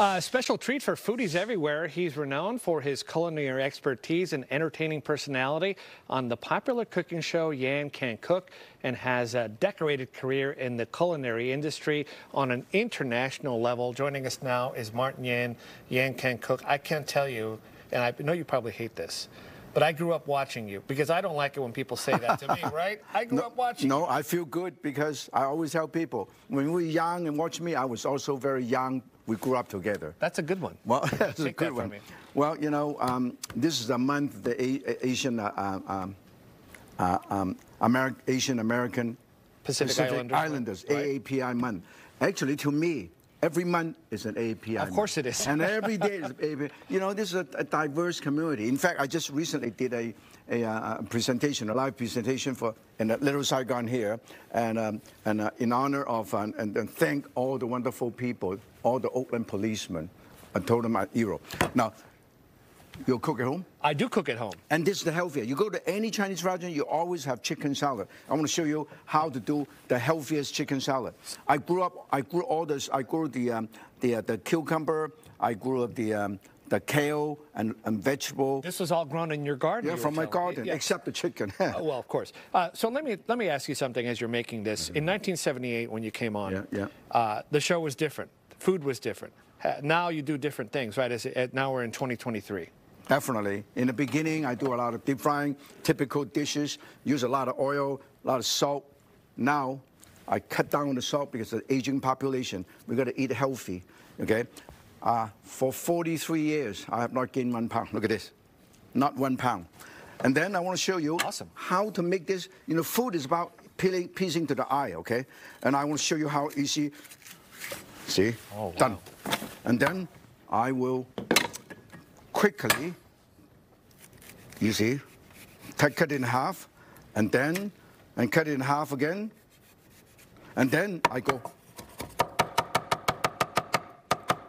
A special treat for foodies everywhere. He's renowned for his culinary expertise and entertaining personality on the popular cooking show Yan Can Cook, and has a decorated career in the culinary industry on an international level. Joining us now is Martin Yan, Yan Can Cook. I can't tell you, and I know you probably hate this, but I grew up watching you, because I don't like it when people say that to me, right? I grew up watching you. No, I feel good, because I always tell people, when we were young and watch me, I was also very young. We grew up together. That's a good one. Well, that's a good one. Well, you know, this is a month, the Asian American Pacific Islanders, right? AAPI month. Actually, to me, every month is an AAPI. Of course it is. And every day is AAPI. You know, this is a diverse community. In fact, I just recently did a presentation, a live presentation for in Little Saigon here, and in honor of and thank all the wonderful people, all the Oakland policemen. I told them I'm a hero. Now, you'll cook at home? I do cook at home. And this is the healthier. You go to any Chinese restaurant, you always have chicken salad. I want to show you how to do the healthiest chicken salad. I grew the cucumber, I grew up the kale and vegetable. This was all grown in your garden? Yeah, from my garden, yeah. Except the chicken. Well, of course. So let me ask you something as you're making this. In 1978, when you came on, the show was different. Food was different. Now you do different things, right? Now we're in 2023. Definitely. In the beginning, I do a lot of deep frying, typical dishes, use a lot of oil, a lot of salt. Now, I cut down on the salt because of the aging population. We got to eat healthy, okay? For 43 years, I have not gained 1 pound. Look at this, not 1 pound. And then I want to show you how to make this. You know, food is about piecing to the eye, okay? And I want to show you how easy. See? Oh, wow. Done. And then I will quickly, you see, cut it in half, and then, and cut it in half again, and then I go.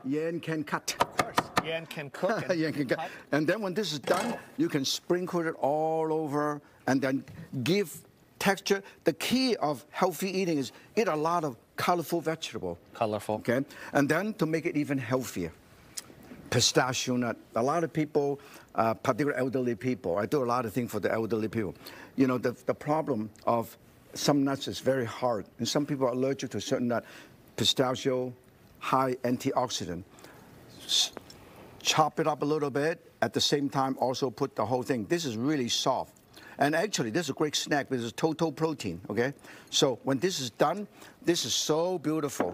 Yan can cut. Of course, Yan can cook. And Yan can cut. And then when this is done, you can sprinkle it all over, and then give texture. The key of healthy eating is eat a lot of colorful vegetable. Colorful. Okay. And then to make it even healthier, pistachio nut. A lot of people, particularly elderly people, I do a lot of things for the elderly people. You know, the problem of some nuts is very hard, and some people are allergic to a certain nut. Pistachio, high antioxidant. Chop it up a little bit. At the same time, also put the whole thing. This is really soft. And actually, this is a great snack. This is total protein, okay? So when this is done, this is so beautiful.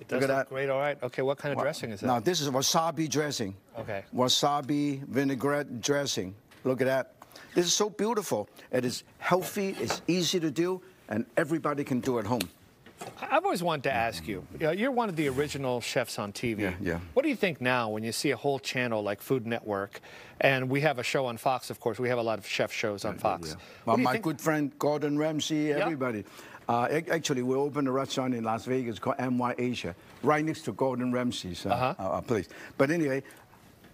It does look great, all right. Okay, what kind of dressing is that? Now, this is wasabi dressing. Okay. Wasabi vinaigrette dressing. Look at that. This is so beautiful. It is healthy, it's easy to do, and everybody can do it at home. I've always wanted to ask you, you're one of the original chefs on TV. Yeah, yeah. What do you think now when you see a whole channel like Food Network, and we have a show on Fox, of course, we have a lot of chef shows on Fox. Yeah. Well, my good friend Gordon Ramsay, everybody. Yeah. Actually, we opened a restaurant in Las Vegas called My Asia, right next to Gordon Ramsay's place. But anyway,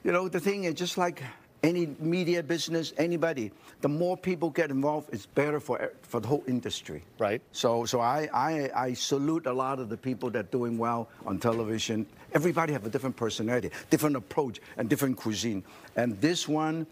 you know, the thing is, just like any media business, anybody, the more people get involved, it's better for the whole industry. Right. So I salute a lot of the people that are doing well on television. Everybody have a different personality, different approach, and different cuisine. And this one,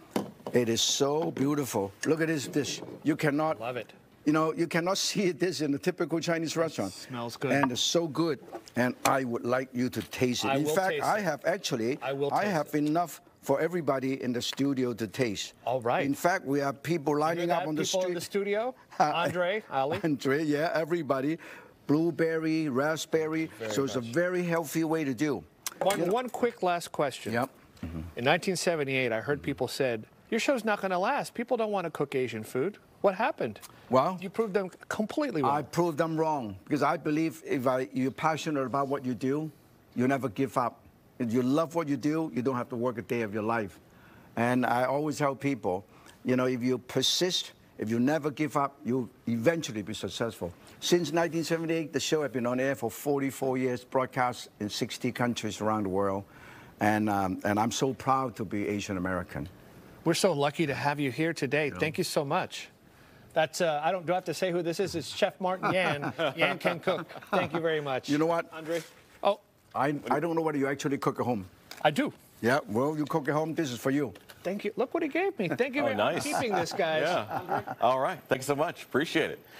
it is so beautiful. Look at this dish. You cannot love it. You know, you cannot see this in a typical Chinese restaurant. It smells good. And it's so good. And I would like you to taste it. In fact, I have enough for everybody in the studio to taste. All right. In fact, we have people lining up on the street. People in the studio? Andre, Ali? Andre, yeah, everybody. Blueberry, raspberry. So it's a very healthy way to do. One quick last question. Yep. In 1978, I heard people said, your show's not going to last. People don't want to cook Asian food. What happened? Well, you proved them completely wrong. I proved them wrong, because I believe if you're passionate about what you do, you never give up. If you love what you do, you don't have to work a day of your life. And I always tell people, you know, if you persist, if you never give up, you'll eventually be successful. Since 1978, the show has been on air for 44 years, broadcast in 60 countries around the world. And I'm so proud to be Asian American. We're so lucky to have you here today. Yeah. Thank you so much. That's, do I have to say who this is? It's Chef Martin Yan, Yan Can Cook. Thank you very much. You know what? Andre? I don't know whether you actually cook at home. I do. Yeah, well, you cook at home. This is for you. Thank you. Look what he gave me. Thank you for keeping this, guys. Yeah. All right. Thanks so much. Appreciate it.